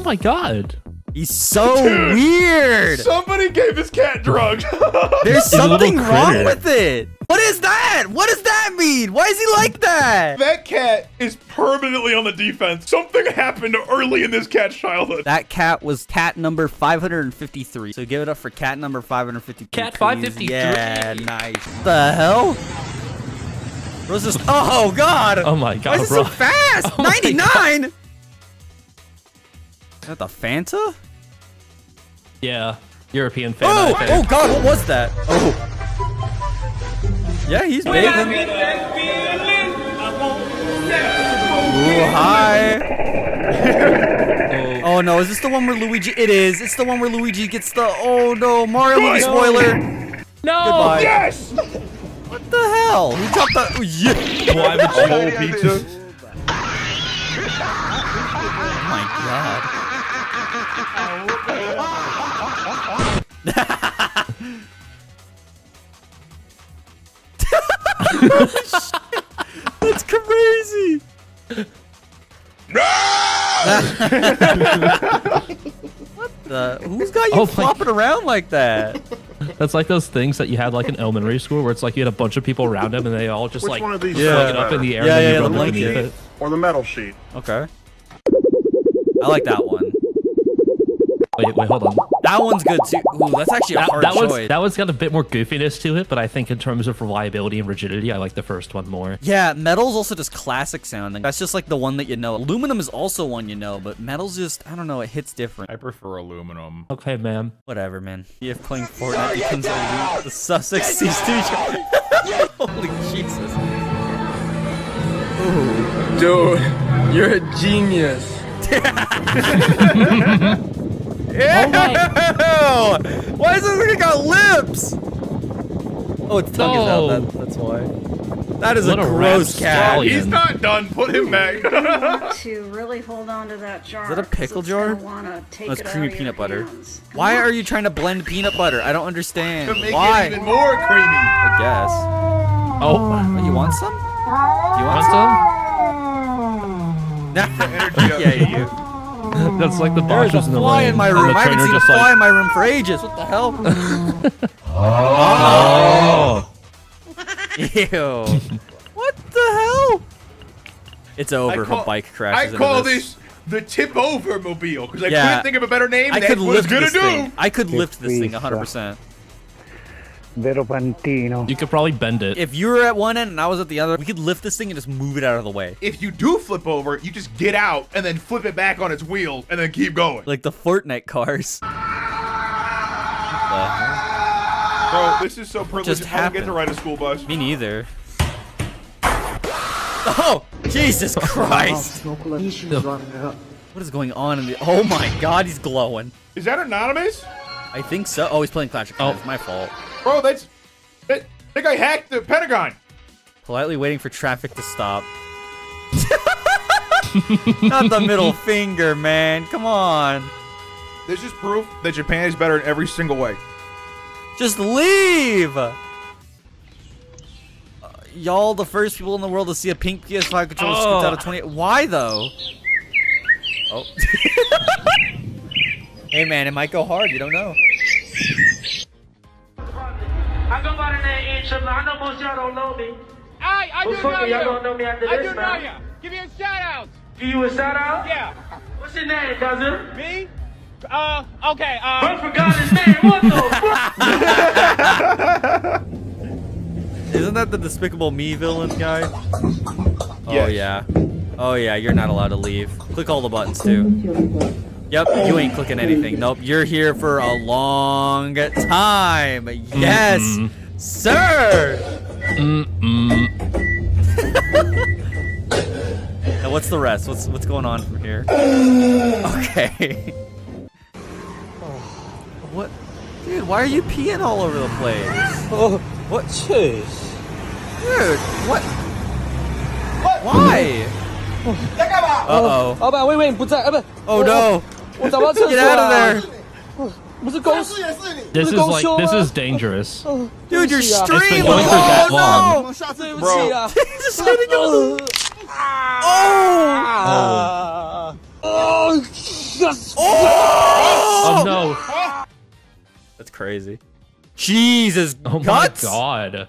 Oh my god. He's so weird. Somebody gave his cat drugs. There's something wrong with it. What is that? What does that mean? Why is he like that? That cat is permanently on the defense. Something happened early in this cat's childhood. That cat was cat number 553. So give it up for cat number 553. Cat 553. Yeah, nice. What the hell? What is this? Oh god. Oh my god, why is it so fast? Oh 99. Is that the Fanta? Yeah, European Fanta. Oh, oh god, what was that? Oh. Yeah, he's big. Ooh, hi. Oh no, is this the one where Luigi? It is. It's the one where Luigi gets the. Oh no, Mario movie spoiler. No. Goodbye. Yes. What the hell? Who dropped the? Oh, yeah. Why would you hold pizza? Oh my god. That's crazy. No! What the? Who's got you flopping around like that? That's like those things that you had like in elementary school where it's like you had a bunch of people around them and they all just like plug it up in the air. Yeah, and then you rub it in the air. Or the metal sheet. Okay. I like that one. Wait, wait, hold on. That one's good too. Ooh, that's actually a hard choice. That one's got a bit more goofiness to it, but I think in terms of reliability and rigidity, I like the first one more. Yeah, metal's also just classic sounding. That's just like the one that you know. Aluminum is also one you know, but metal's just, I don't know, it hits different. I prefer aluminum. Okay, man. Whatever, man. If playing Fortnite becomes elite, the Sussex sees to each other. Holy Jesus. Ooh. Dude, you're a genius. Oh why is this thing got lips? Oh, its tongue is out. That's why. That is a gross cat. He's not done. Put him back. You want to really hold on to that jar. Is that a pickle jar? That's creamy peanut butter. Why are you trying to blend peanut butter? I don't understand. To make it even more creamy. I guess. Oh, you want some? Do you want some? Yeah, you. That's like the boss is in the fly in my room. I haven't seen a fly in my room for ages. What the hell? Oh. Ew. What the hell? It's over. Her bike crashes. I call this the tip over mobile because I can't think of a better name. I could lift this thing. I could lift this thing 100%. Vero Pantino. You could probably bend it. If you were at one end and I was at the other, we could lift this thing and just move it out of the way. If you do flip over, you just get out and then flip it back on its wheel and then keep going. Like the Fortnite cars. Bro, this is so privileged. I don't get to ride a school bus. Me neither. Oh, Jesus Christ. What is going on in the... Oh my god, he's glowing. Is that anonymous? I think so. Oh, he's playing Clash. Oh, it's my fault. Bro, that's... I think I hacked the Pentagon. Politely waiting for traffic to stop. Not the middle finger, man. Come on. This is proof that Japan is better in every single way. Just leave. Y'all, the first people in the world to see a pink PS5 controller scooped out of 20. Why, though? Oh. Hey, man, it might go hard. You don't know. I do know you. I do know you. Give me a shout out. Give you a shout out? Yeah. What's your name, cousin? Me? Okay. I forgot his name. What the fuck? Isn't that the Despicable Me villain guy? Yes. Oh, yeah. Oh, yeah. You're not allowed to leave. Click all the buttons, too. Yep, you ain't clicking anything. Nope, you're here for a long time. Yes, sir. Now, what's the rest? What's going on from here? Okay. What, dude? Why are you peeing all over the place? Oh, what? Jeez. Dude, what? What? Why? Uh oh. Oh no. Get out of there! This is dangerous. Dude, you're streaming! Oh no! Bro. Oh! Oh! Oh! Oh no. That's crazy. Jesus. Oh guts. My god.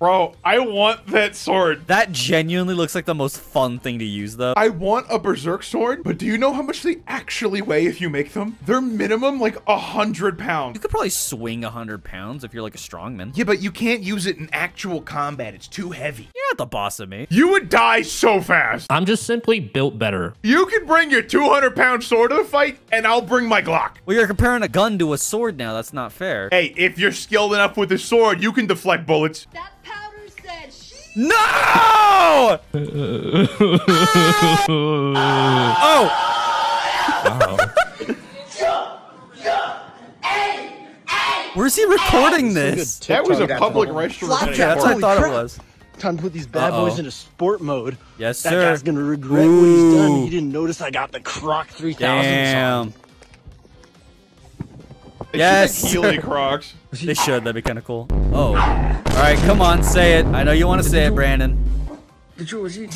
Bro, I want that sword. That genuinely looks like the most fun thing to use, though. I want a berserk sword, but do you know how much they actually weigh if you make them? They're minimum like 100 pounds. You could probably swing 100 pounds if you're like a strongman. Yeah, but you can't use it in actual combat. It's too heavy. You're not the boss of me. You would die so fast. I'm just simply built better. You can bring your 200-pound sword to the fight, and I'll bring my Glock. Well, you're comparing a gun to a sword now. That's not fair. Hey, if you're skilled enough with a sword, you can deflect bullets. No! Oh! Where's he recording this? That was a public restaurant. Yeah, that's what I thought it was. Time to put these bad boys into sport mode. Yes, sir. That guy's gonna regret what he's done. He didn't notice I got the Croc 3000. Damn. Yes, Healy Crocs. They should. That'd be kind of cool. Oh. All right, come on, say it. I know you want to say it, Brandon. Did you? Was he?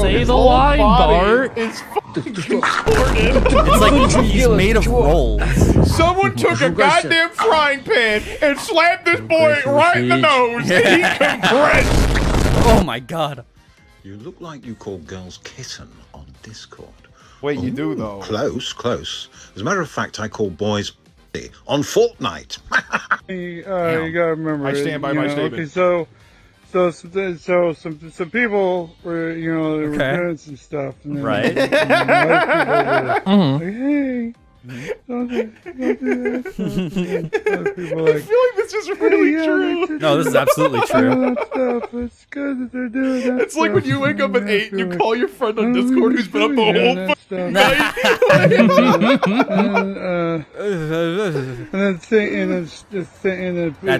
Say the line, Bart. It's fucking distorted. It's like he's made of rolls. Someone took a goddamn frying pan and slapped this boy right in the nose, and he compressed. Oh my god. You look like you call girls kitten on Discord. Wait, you do though. Close, close. As a matter of fact, I call boys on Fortnite. You gotta remember. I stand by my statement. Okay, so some people were, you know, they were doing some stuff, and then, right? Like, hey, don't do that. I feel like this is really true. No, this is absolutely true. It's good that they're doing that. It's like when you wake up at 8 and you call your friend on Discord who's been up the whole night. That's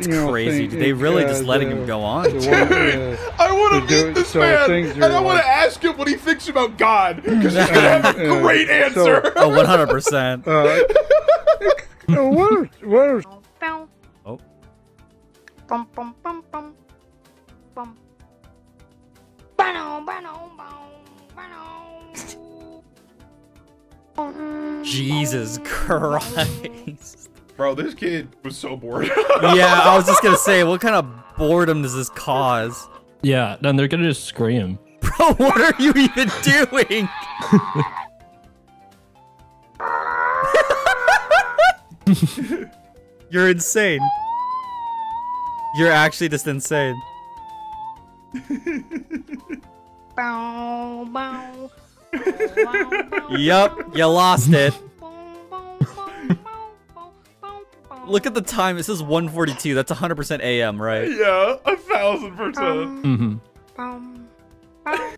crazy. They really just letting him go on. Dude, I want to meet this man, and I want to ask him what he thinks about God, because he's gonna have a great answer. Oh, 100%. What? Oh. Bum bum bum bum bum. Jesus Christ. Bro, this kid was so bored. Yeah, I was just gonna say, what kind of boredom does this cause? Yeah, then they're gonna just scream. Bro, what are you even doing? You're insane. You're actually just insane. Bow, bow. Yep, you lost it. Look at the time. It says 1:42. That's 100% AM, right? Yeah, 1000%.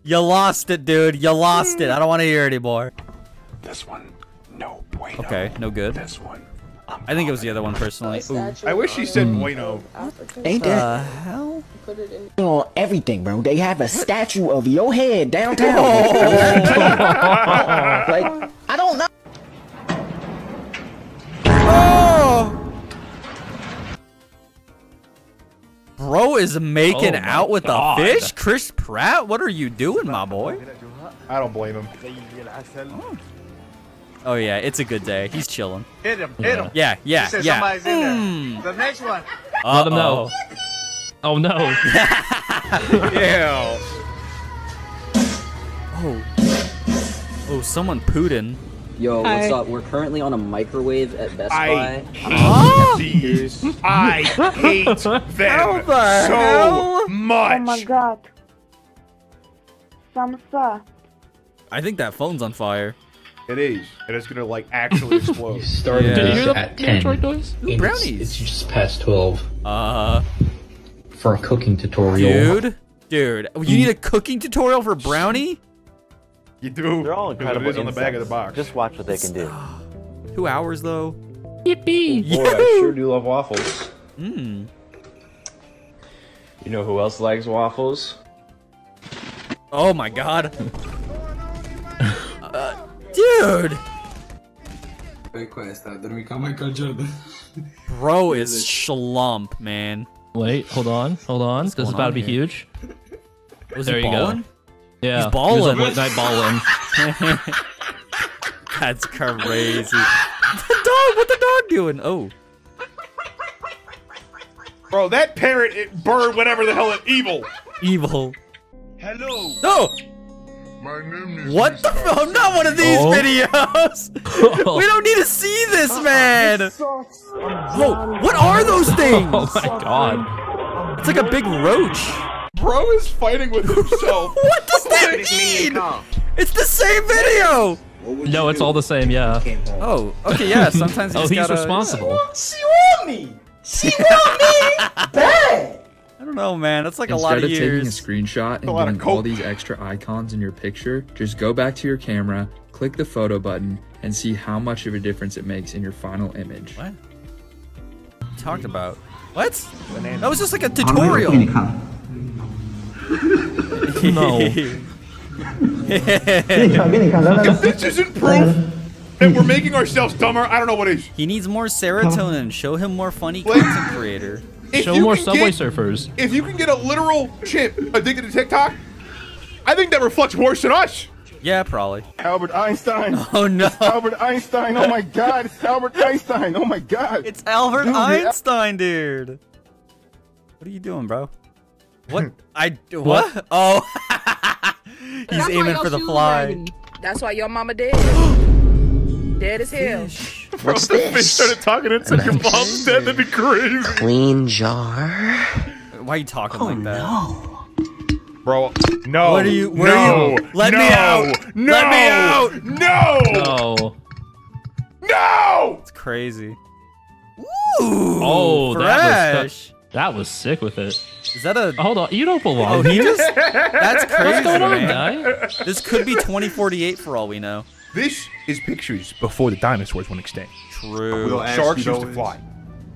You lost it, dude. You lost it. I don't want to hear anymore. This one, no bueno. Okay, no good. This one. I think it was the other one, personally. Ooh. I wish she said bueno. Ain't that hell? On everything, bro. They have a statue of your head downtown. Like, I don't know. Oh. Bro is making out with a fish? Chris Pratt? What are you doing, my boy? I don't blame him. Oh. Oh yeah, it's a good day. He's chilling. Hit him, hit him. Yeah, yeah, yeah. The next one. Let him know. Oh no. Yeah. Oh. Oh, someone Putin. Yo, what's up? We're currently on a microwave at Best Buy. I hate them so much. Oh my god. Samsa. I think that phone's on fire. It is. And it's gonna like actually explode. You started this at 10. Brownies. It's just past 12. For a cooking tutorial. Dude, you need a cooking tutorial for brownie? You do. They're all incredible. It is on the back of the box. Just watch what they can do. 2 hours though. Yippee! Boy, I sure do love waffles. Mmm. You know who else likes waffles? Oh my god. Dude! Bro is schlump, man. Wait, hold on, hold on. This is about to be huge. Was there you go. Yeah. He's balling. He was late night balling. That's crazy. The dog, what the dog doing? Oh. Bro, that parrot, bird, whatever the hell, is evil. Evil. Hello. No. My name is what the fuck? Not one of these videos. We don't need to see this, man. Whoa, what are those things? Oh my god. It's like a big roach. Bro is fighting with himself. What does that mean? It's the same video. No, it's all the same, yeah. Oh, okay, yeah, sometimes he's gotta... he's responsible. She want me! She want me! Bad! I don't know, man, that's like a lot of years. Instead of taking a screenshot and doing all these extra icons in your picture, just go back to your camera, click the photo button, and see how much of a difference it makes in your final image. What? Talked about? What? That was just like a tutorial! No. If this isn't proof that we're making ourselves dumber, I don't know what is. He needs more serotonin. Show him more funny content creator. Show more Subway Surfers. If you can get a literal chimp addicted to TikTok, I think that reflects worse than us. Yeah, probably. Albert Einstein. Oh no. It's Albert Einstein. Oh my god. It's Albert Einstein. Oh my god. It's Albert Einstein, dude. What are you doing, bro? What? What? Oh. He's that's aiming for the fly. Riding. That's why your mama dead. Dead as hell. Bro, what's this? The fish started talking and said your mom's dead. That'd be crazy. Clean jar. Why are you talking like that? No. Bro, no. What are you? Where are you? Let me out. No. Let me out. No. No. No. It's crazy. Ooh. Oh, fresh. That was sick with it. Is that a... Hold on, you don't belong. Oh, he just... That's crazy, man. This could be 2048 for all we know. This is pictures before the dinosaurs went extinct. True. Sharks used to fly.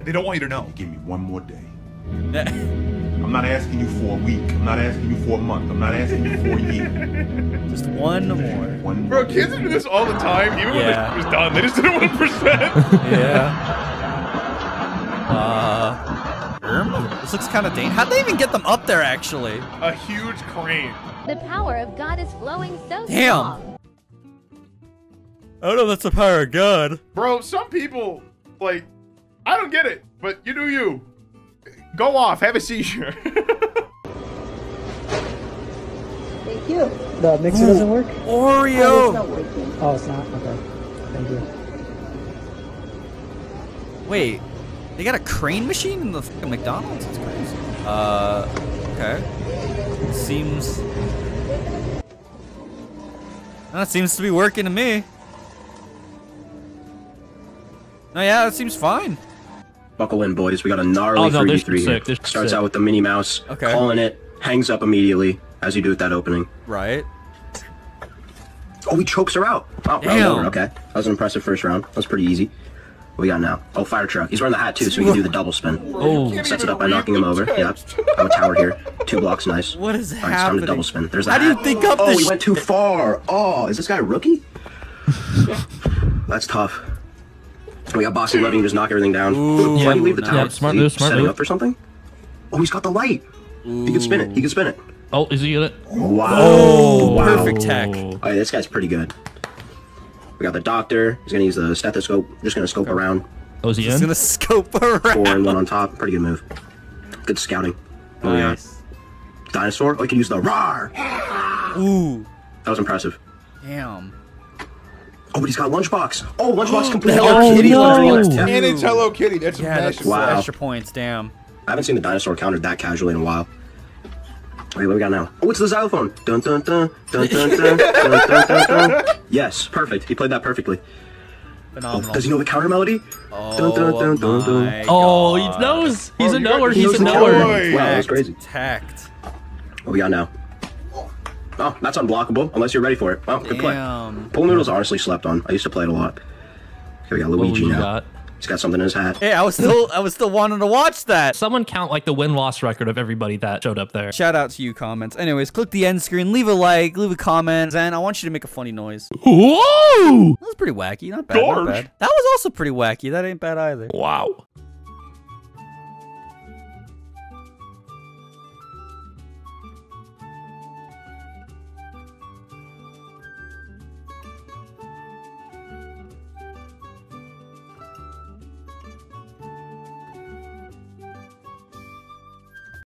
They don't want you to know. Give me one more day. I'm not asking you for a week. I'm not asking you for a month. I'm not asking you for a year. Just one more. One more. Bro, kids do this all the time. Even when it was done, they just didn't want to present. Yeah. This looks kind of dangerous. How'd they even get them up there, actually? A huge crane. The power of God is flowing so strong. I don't know if that's the power of God. Bro, some people, like, I don't get it, but you do you. Go off, have a seizure. Thank you. The mixer doesn't work? Oreo! Oh, it's not working. Oh, it's not? Okay. Thank you. Wait. They got a crane machine in the fucking McDonald's? That's crazy. Okay. Seems... That seems to be working to me. No, yeah, that seems fine. Buckle in, boys. We got a gnarly 3v3 here. Sick. Starts out with the Minnie Mouse, calling it, hangs up immediately, as you do with that opening. Right. Oh, he chokes her out. Oh, round over. Okay. That was an impressive first round. That was pretty easy. What we got now? Oh, fire truck. He's wearing the hat too, so we can do the double spin. Oh. Sets it up by knocking him over. Yep. Oh, tower here. 2 blocks, nice. What is happening? Alright, it's time to double spin. There's that. How do you think up this? Oh, he went too far. Oh, is this guy a rookie? That's tough. We got bossy loving, just knock everything down. Ooh, yeah, leave the tower. Yeah, smart move, smart move. Setting up for something? Oh, he's got the light. Ooh. He can spin it. He can spin it. Oh, is he in it? Wow. Oh, wow. Perfect tech. Alright, this guy's pretty good. We got the doctor. He's gonna use the stethoscope. Just gonna scope around. Oh, is he in? He's gonna scope around. 4 and 1 on top. Pretty good move. Good scouting. Nice. Dinosaur. Oh, he can use the roar. Ooh. That was impressive. Damn. Oh, but he's got lunchbox. Oh, lunchbox completed. Hello Kitty. No. Yeah. And it's Hello Kitty. That's impressive. Wow. Extra points. Damn. I haven't seen the dinosaur countered that casually in a while. Wait, what we got now? Oh, it's the xylophone. Dun dun dun dun dun dun dun dun dun dun. Yes, perfect. He played that perfectly. Phenomenal. Oh, does he know the counter melody? Oh, dun, dun, dun, dun, dun. Oh, he knows. He's a knower. He's a knower. Wow, that's crazy. Tact. What we got now? Oh, that's unblockable unless you're ready for it. Wow, good play. Pool noodles honestly slept on. I used to play it a lot. Okay, we got Luigi now. He's got something in his hat. Hey, I was still wanting to watch that. Someone count like the win-loss record of everybody that showed up there. Shout out to you, comments. Anyways, click the end screen, leave a like, leave a comment, and I want you to make a funny noise. Whoa! That was pretty wacky. Not bad. Not bad. That was also pretty wacky. That ain't bad either. Wow.